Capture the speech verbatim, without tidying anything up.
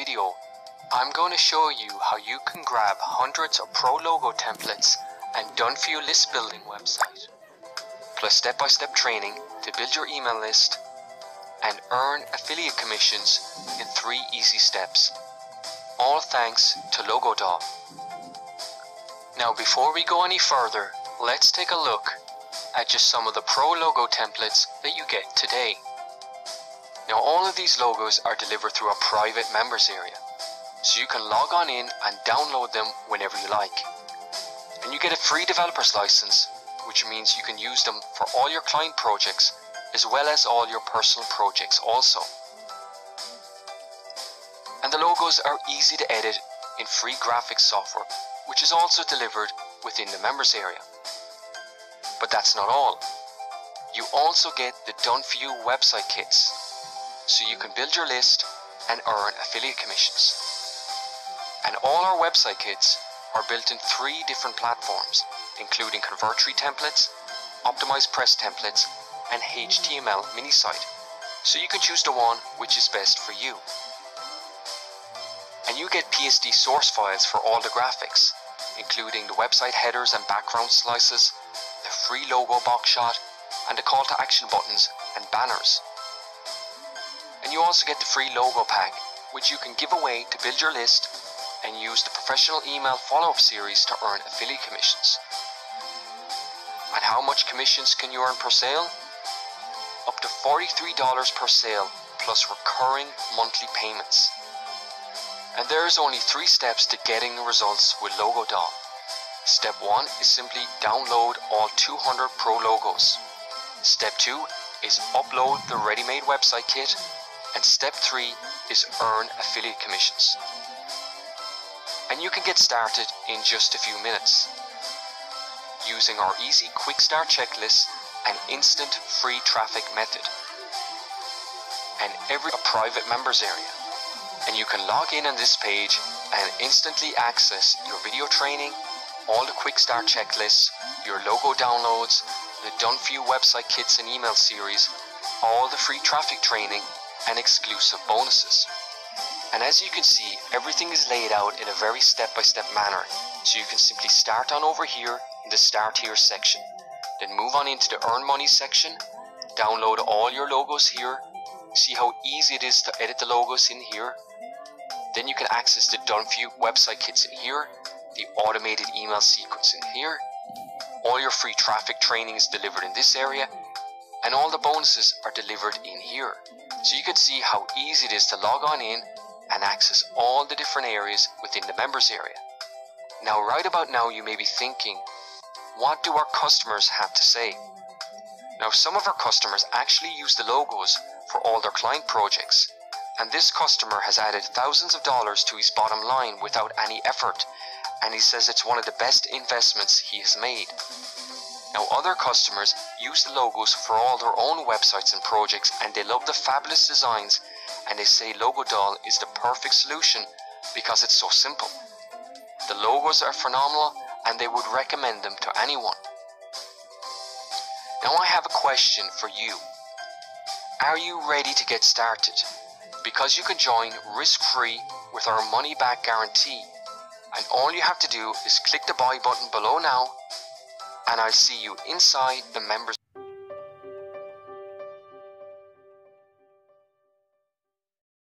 video, I'm going to show you how you can grab hundreds of pro logo templates and done-for-you list building website, plus step-by-step training to build your email list and earn affiliate commissions in three easy steps, all thanks to Logo Doll. Now before we go any further, let's take a look at just some of the pro logo templates that you get today. Now all of these logos are delivered through a private members area, so you can log on in and download them whenever you like. And you get a free developer's license, which means you can use them for all your client projects as well as all your personal projects also. And the logos are easy to edit in free graphics software, which is also delivered within the members area. But that's not all. You also get the done-for-you website kits, so you can build your list and earn affiliate commissions. And all our website kits are built in three different platforms, including Convertery templates, Optimized Press templates, and H T M L minisite, so you can choose the one which is best for you. And you get P S D source files for all the graphics, including the website headers and background slices, the free logo box shot, and the call to action buttons and banners. And you also get the free logo pack, which you can give away to build your list and use the professional email follow-up series to earn affiliate commissions. And how much commissions can you earn per sale? Up to forty-three dollars per sale, plus recurring monthly payments. And there is only three steps to getting the results with Logo Doll. Step one is simply download all two hundred pro logos. Step two is upload the ready-made website kit. And step three is earn affiliate commissions. And you can get started in just a few minutes using our easy quick start checklist and instant free traffic method. And every a private members area. And you can log in on this page and instantly access your video training, all the quick start checklists, your logo downloads, the done for you website kits and email series, all the free traffic training, and exclusive bonuses. And as you can see, everything is laid out in a very step-by-step manner, so you can simply start on over here in the Start Here section, then move on into the Earn Money section, download all your logos here, see how easy it is to edit the logos in here, then you can access the Done For You website kits in here, the automated email sequence in here, all your free traffic training is delivered in this area, and all the bonuses are delivered in here. So you can see how easy it is to log on in and access all the different areas within the members area. Now right about now you may be thinking, what do our customers have to say? Now some of our customers actually use the logos for all their client projects, and this customer has added thousands of dollars to his bottom line without any effort, and he says it's one of the best investments he has made. Now other customers use the logos for all their own websites and projects, and they love the fabulous designs, and they say Logo Doll is the perfect solution because it's so simple. The logos are phenomenal and they would recommend them to anyone. Now I have a question for you. Are you ready to get started? Because you can join risk-free with our money-back guarantee, and all you have to do is click the buy button below now, and I'll see you inside the members